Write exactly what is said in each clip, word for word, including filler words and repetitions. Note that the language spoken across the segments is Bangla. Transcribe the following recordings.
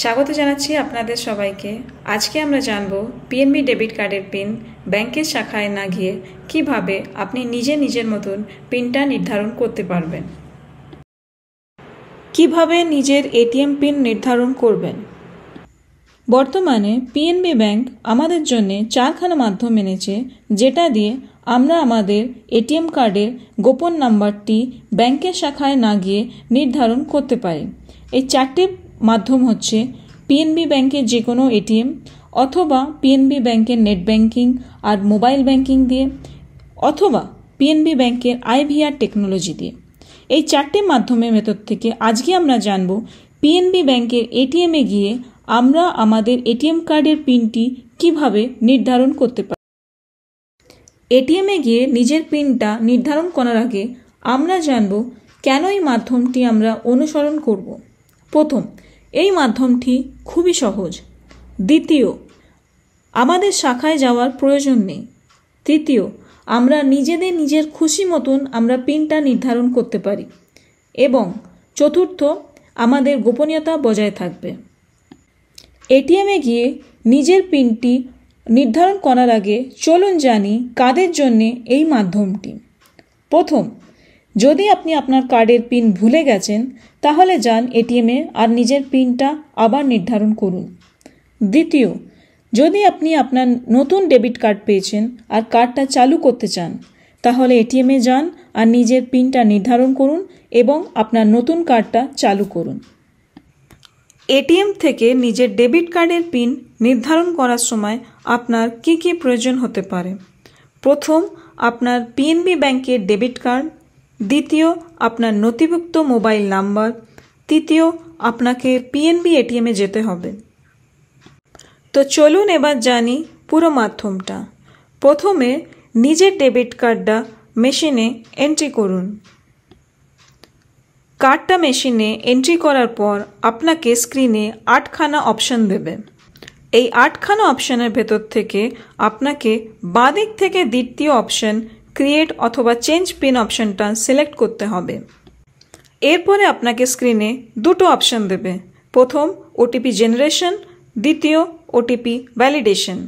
स्वागत जानाচ্ছি আপনাদের সবাইকে। আজকে আমরা জানব পিএনবি ডেবিট কার্ডের পিন ব্যাংকের শাখায় না গিয়ে কিভাবে আপনি নিজে নিজের মতন পিনটা নির্ধারণ করতে পারবেন। কিভাবে নিজের এটিএম পিন নির্ধারণ করবেন। বর্তমানে পিএনবি ব্যাংক আমাদের জন্য চারখানা মাধ্যম এনেছে, যেটা দিয়ে আমরা আমাদের এটিএম কার্ডের গোপন নাম্বারটি ব্যাংকের শাখায় না গিয়ে নির্ধারণ করতে পারি। এই চারটি মাধ্যম হচ্ছে পিএনবি ব্যাংকের যে কোনো এটিএম অথবা পিএনবি ব্যাংকের নেট ব্যাংকিং আর মোবাইল ব্যাংকিং দিয়ে, অথবা পিএনবি ব্যাংকের আইভিআর টেকনোলজি দিয়ে। এই চারটে মাধ্যমের ভেতর থেকে আজকে আমরা জানব পিএনবি ব্যাংকের এটিএমে গিয়ে আমরা আমাদের এটিএম কার্ডের পিনটি কিভাবে নির্ধারণ করতে পারি। এটিএমে গিয়ে নিজের পিনটা নির্ধারণ করার আগে আমরা জানব কেন এই মাধ্যমটি আমরা অনুসরণ করব। প্রথম, এই মাধ্যমটি খুবই সহজ। দ্বিতীয়, আমাদের শাখায় যাওয়ার প্রয়োজন নেই। তৃতীয়, আমরা নিজেদের নিজের খুশি মতন আমরা পিনটা নির্ধারণ করতে পারি। এবং চতুর্থ, আমাদের গোপনীয়তা বজায় থাকবে। এটিএমে গিয়ে নিজের পিনটি নির্ধারণ করার আগে চলুন জানি কাদের জন্যে এই মাধ্যমটি। প্রথম, যদি আপনি আপনার কার্ডের পিন ভুলে গেছেন তাহলে যান এটিএমে আর নিজের পিনটা আবার নির্ধারণ করুন। দ্বিতীয়, যদি আপনি আপনার নতুন ডেবিট কার্ড পেয়েছেন আর কার্ডটা চালু করতে চান তাহলে এটিএমে যান আর নিজের পিনটা নির্ধারণ করুন এবং আপনার নতুন কার্ডটা চালু করুন। এটিএম থেকে নিজের ডেবিট কার্ডের পিন নির্ধারণ করার সময় আপনার কী কী প্রয়োজন হতে পারে। প্রথম, আপনার পিএনবি ব্যাংকের ডেবিট কার্ড। দ্বিতীয়, আপনার নথিভুক্ত মোবাইল নাম্বার। তৃতীয়, আপনাকে পিএনবি এটিএমে যেতে হবে। তো চলুন এবার জানি পুরো মাধ্যমটা। প্রথমে নিজের ডেবিট কার্ডটা মেশিনে এন্ট্রি করুন। কার্ডটা মেশিনে এন্ট্রি করার পর আপনাকে স্ক্রিনে আটখানা অপশান দেবে। এই আটখানা অপশানের ভেতর থেকে আপনাকে বাঁদিক থেকে দ্বিতীয় অপশান ক্রিয়েট অথবা চেঞ্জ পিন অপশানটা সিলেক্ট করতে হবে। এরপরে আপনাকে স্ক্রিনে দুটো অপশান দেবে। প্রথম, ওটিপি জেনারেশন। দ্বিতীয়, ওটিপি ভ্যালিডেশন।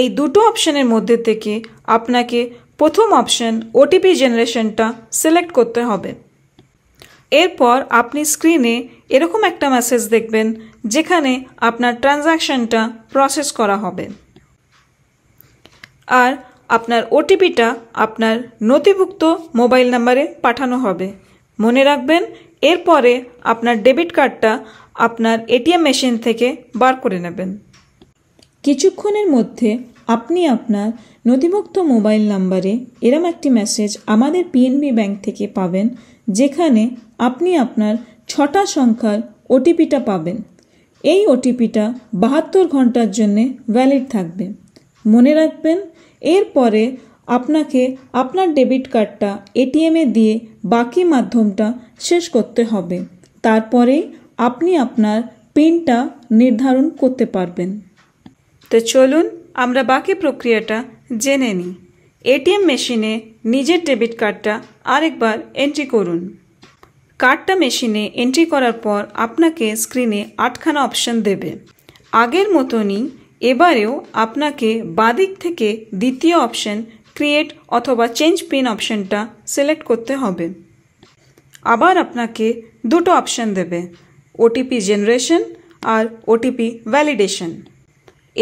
এই দুটো অপশানের মধ্যে থেকে আপনাকে প্রথম অপশান ওটিপি জেনারেশনটা সিলেক্ট করতে হবে। এরপর আপনি স্ক্রিনে এরকম একটা মেসেজ দেখবেন যেখানে আপনার ট্রানজ্যাকশানটা প্রসেস করা হবে আর আপনার ওটিপিটা আপনার নথিভুক্ত মোবাইল নাম্বারে পাঠানো হবে। মনে রাখবেন, এরপরে আপনার ডেবিট কার্ডটা আপনার এটিএম মেশিন থেকে বার করে নেবেন। কিছুক্ষণের মধ্যে আপনি আপনার নথিভুক্ত মোবাইল নাম্বারে এরম একটি মেসেজ আমাদের পিএনবি ব্যাংক থেকে পাবেন, যেখানে আপনি আপনার ছটা সংখ্যার ওটিপিটা পাবেন। এই ওটিপিটা বাহাত্তর ঘন্টার জন্যে ভ্যালিড থাকবে, মনে রাখবেন। এরপরে আপনাকে আপনার ডেবিট কার্ডটা এটিএমে দিয়ে বাকি মাধ্যমটা শেষ করতে হবে। তারপরে আপনি আপনার পিনটা নির্ধারণ করতে পারবেন। তো চলুন আমরা বাকি প্রক্রিয়াটা জেনে নিই। এটিএম মেশিনে নিজের ডেবিট কার্ডটা আরেকবার এন্ট্রি করুন। কার্ডটা মেশিনে এন্ট্রি করার পর আপনাকে স্ক্রিনে আটখানা অপশান দেবে। আগের মতনই এবারেও আপনাকে বাঁদিক থেকে দ্বিতীয় অপশান ক্রিয়েট অথবা চেঞ্জ পিন অপশানটা সিলেক্ট করতে হবে। আবার আপনাকে দুটো অপশান দেবে, ওটিপি জেনারেশন আর ওটিপি ভ্যালিডেশন।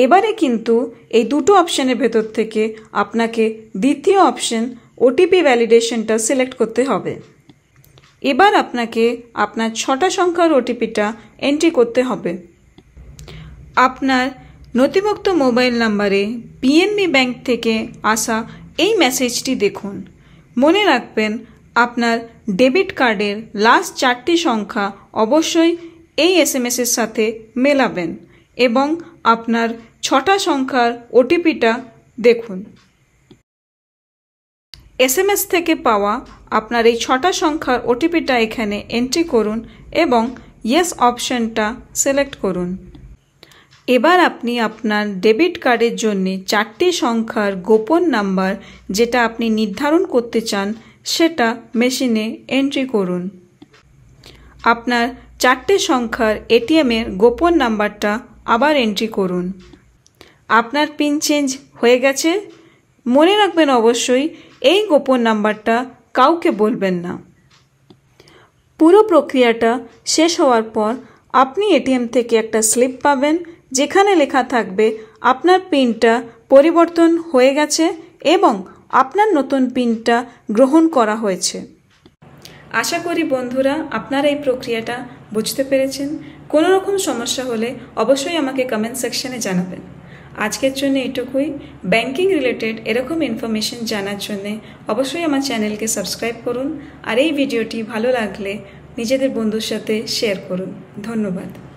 এবারে কিন্তু এই দুটো অপশানের ভেতর থেকে আপনাকে দ্বিতীয় অপশান ওটিপি ভ্যালিডেশনটা সিলেক্ট করতে হবে। এবার আপনাকে আপনার ছটা সংখ্যার ওটিপিটা এন্ট্রি করতে হবে। আপনার নথিভুক্ত মোবাইল নাম্বারে পিএনবি ব্যাংক থেকে আসা এই মেসেজটি দেখুন। মনে রাখবেন, আপনার ডেবিট কার্ডের লাস্ট চারটি সংখ্যা অবশ্যই এই এসএমএসের সাথে মেলাবেন এবং আপনার ছটা সংখ্যার ওটিপিটা দেখুন। এসএমএস থেকে পাওয়া আপনার এই ছটা সংখ্যার ওটিপিটা এখানে এন্ট্রি করুন এবং ইয়েস অপশানটা সিলেক্ট করুন। এবার আপনি আপনার ডেবিট কার্ডের জন্য চারটি সংখ্যার গোপন নাম্বার যেটা আপনি নির্ধারণ করতে চান সেটা মেশিনে এন্ট্রি করুন। আপনার চারটি সংখ্যার এটিএমের গোপন নাম্বারটা আবার এন্ট্রি করুন। আপনার পিন চেঞ্জ হয়ে গেছে। মনে রাখবেন অবশ্যই এই গোপন নাম্বারটা কাউকে বলবেন না। পুরো প্রক্রিয়াটা শেষ হওয়ার পর আপনি এটিএম থেকে একটা স্লিপ পাবেন যেখানে লেখা থাকবে আপনার পিনটা পরিবর্তন হয়ে গেছে এবং আপনার নতুন পিনটা গ্রহণ করা হয়েছে। আশা করি বন্ধুরা আপনারা এই প্রক্রিয়াটা বুঝতে পেরেছেন। কোনো রকম সমস্যা হলে অবশ্যই আমাকে কমেন্ট সেকশনে জানাবেন। আজকের জন্য এটুকুই। ব্যাংকিং রিলেটেড এরকম ইনফরমেশন জানার জন্যে অবশ্যই আমার চ্যানেলকে সাবস্ক্রাইব করুন আর এই ভিডিওটি ভালো লাগলে নিজেদের বন্ধুর সাথে শেয়ার করুন। ধন্যবাদ।